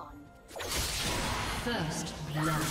on. First blood.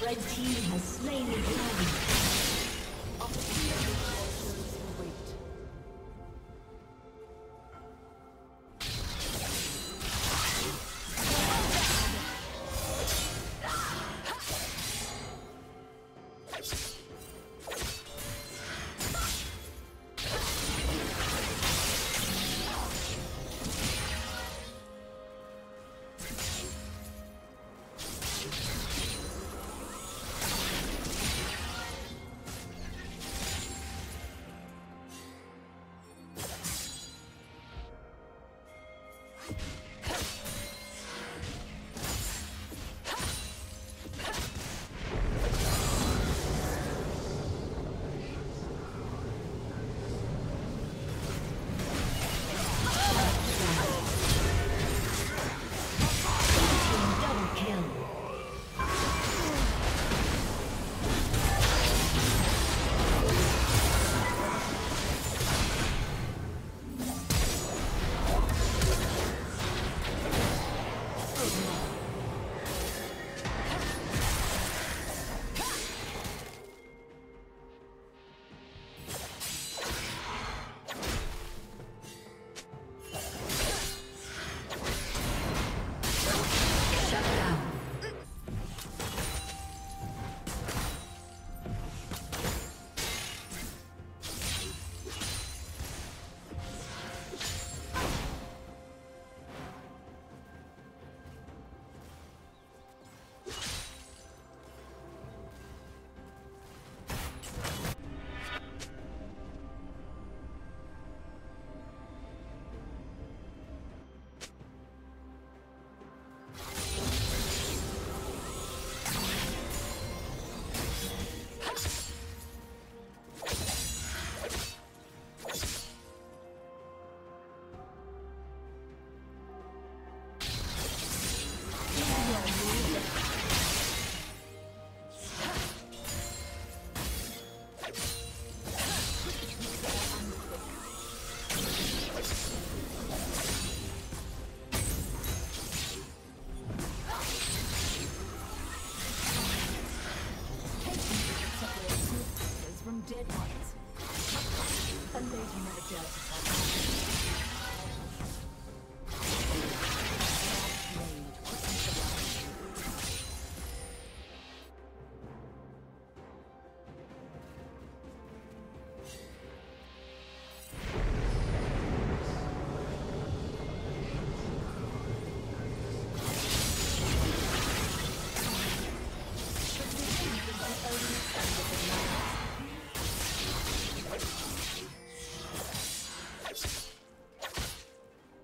The red team has slain the dragon.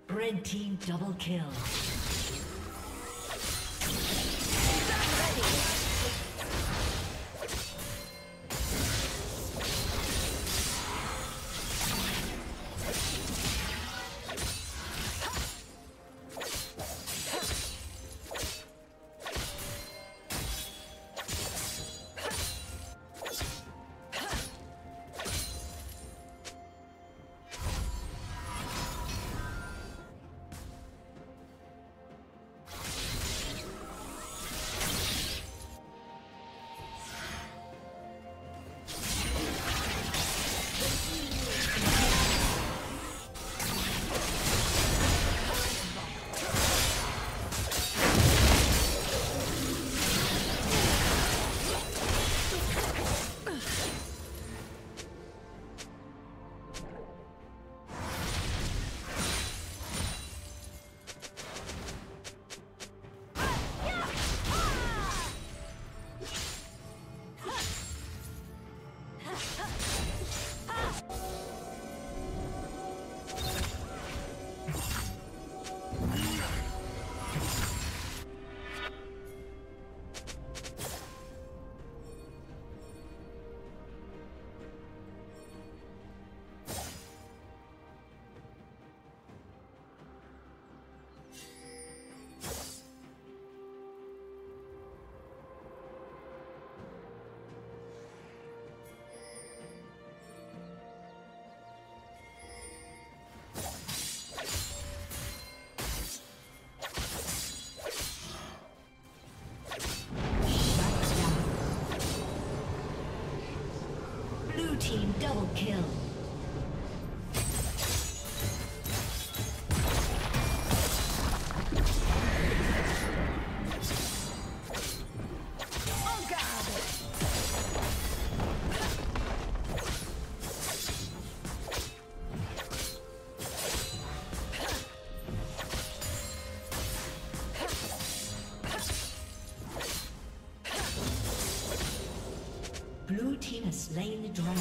Red team double kill. Double kill. Blue team has slain the dragon.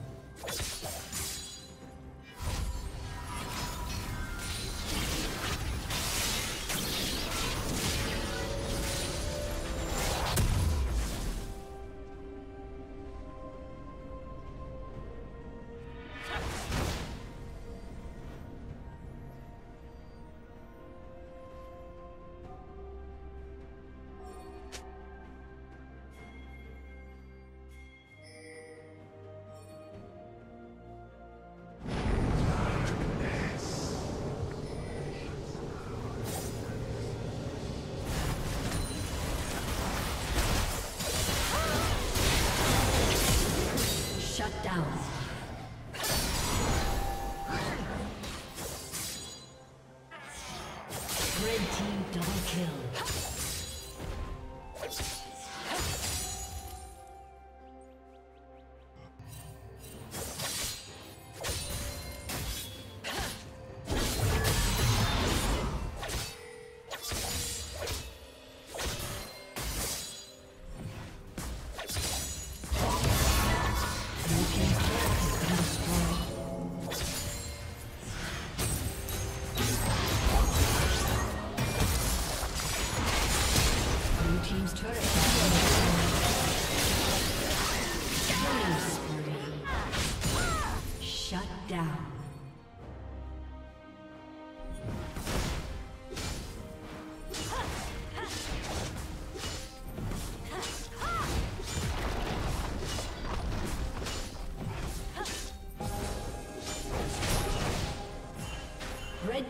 Red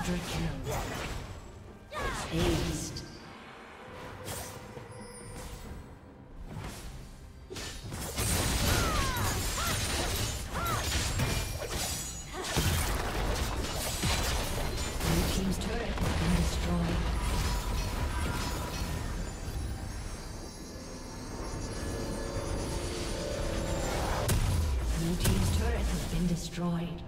Quadra kill. Aced. Blue team's turret has been destroyed. Blue team's turret has been destroyed.